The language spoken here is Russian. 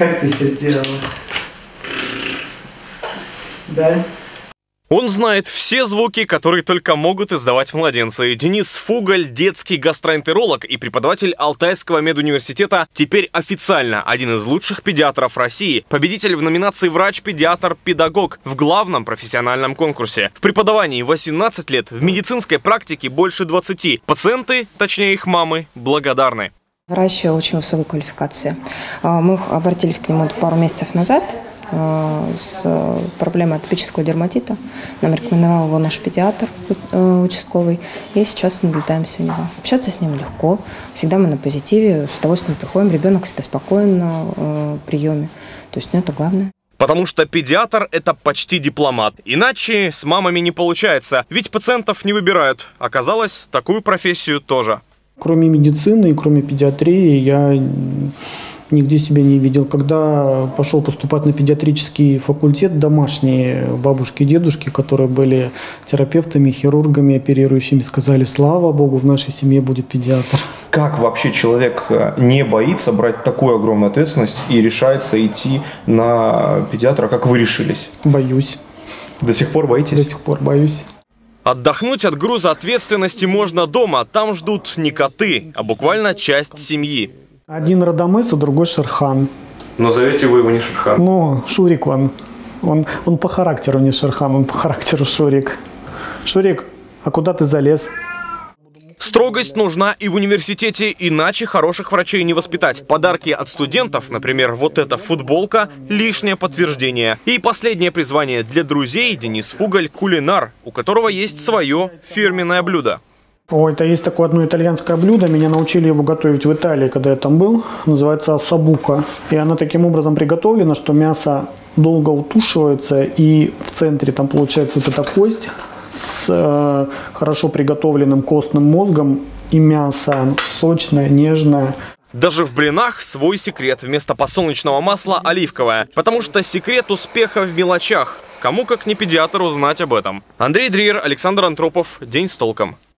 Как ты сейчас делала? Да? Он знает все звуки, которые только могут издавать младенцы. Денис Фуголь, детский гастроэнтеролог и преподаватель Алтайского медуниверситета, теперь официально один из лучших педиатров России. Победитель в номинации «Врач-педиатр-педагог» в главном профессиональном конкурсе. В преподавании 18 лет, в медицинской практике больше 20. Пациенты, точнее их мамы, благодарны. Врач очень высокой квалификации. Мы обратились к нему пару месяцев назад с проблемой атопического дерматита. Нам рекомендовал его наш педиатр участковый, и сейчас наблюдаемся у него. Общаться с ним легко, всегда мы на позитиве, с удовольствием приходим, ребенок всегда спокоен на приеме, то есть это главное. Потому что педиатр – это почти дипломат. Иначе с мамами не получается, ведь пациентов не выбирают. Оказалось, такую профессию тоже. Кроме медицины и кроме педиатрии я нигде себя не видел. Когда пошел поступать на педиатрический факультет, домашние бабушки и дедушки, которые были терапевтами, хирургами, оперирующими, сказали: слава богу, в нашей семье будет педиатр. Как вообще человек не боится брать такую огромную ответственность и решается идти на педиатра? Как вы решились? Боюсь. До сих пор боитесь? До сих пор боюсь. Отдохнуть от груза ответственности можно дома. Там ждут не коты, а буквально часть семьи. Один Родомыс, а другой Шерхан. Но зовете вы его не Шерхан? Ну, Шурик он по характеру не Шерхан, он по характеру Шурик. Шурик, а куда ты залез? Строгость нужна и в университете, иначе хороших врачей не воспитать. Подарки от студентов, например, вот эта футболка, лишнее подтверждение. И последнее призвание для друзей: Денис Фуголь – кулинар, у которого есть свое фирменное блюдо. Ой, это есть такое одно итальянское блюдо, меня научили его готовить в Италии, когда я там был, называется особука. И она таким образом приготовлена, что мясо долго утушивается, и в центре там получается вот эта кость с хорошо приготовленным костным мозгом, и мясо сочное, нежное. Даже в блинах свой секрет: вместо подсолнечного масла – оливковое. Потому что секрет успеха в мелочах. Кому как не педиатру знать об этом. Андрей Дриер, Александр Антропов. День с толком.